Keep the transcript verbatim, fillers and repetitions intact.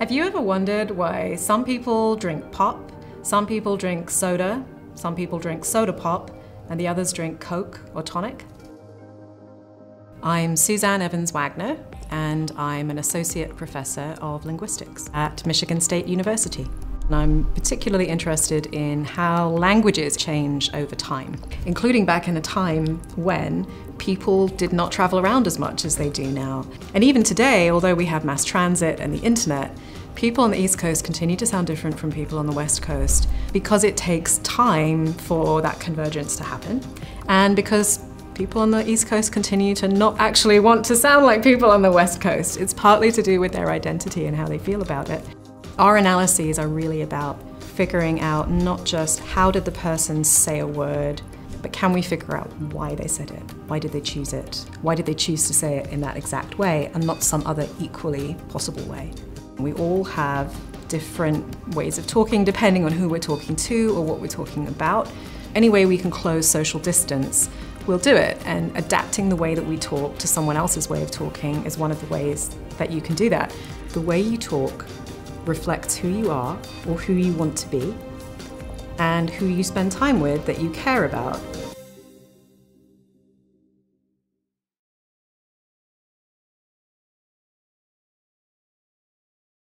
Have you ever wondered why some people drink pop, some people drink soda, some people drink soda pop, and the others drink Coke or tonic? I'm Suzanne Evans Wagner, and I'm an associate professor of linguistics at Michigan State University. And I'm particularly interested in how languages change over time, including back in a time when people did not travel around as much as they do now. And even today, although we have mass transit and the internet, people on the East Coast continue to sound different from people on the West Coast because it takes time for that convergence to happen, and because people on the East Coast continue to not actually want to sound like people on the West Coast. It's partly to do with their identity and how they feel about it. Our analyses are really about figuring out not just how did the person say a word, but can we figure out why they said it? Why did they choose it? Why did they choose to say it in that exact way and not some other equally possible way? We all have different ways of talking depending on who we're talking to or what we're talking about. Any way we can close social distance, we'll do it, and adapting the way that we talk to someone else's way of talking is one of the ways that you can do that. The way you talk reflects who you are or who you want to be and who you spend time with that you care about.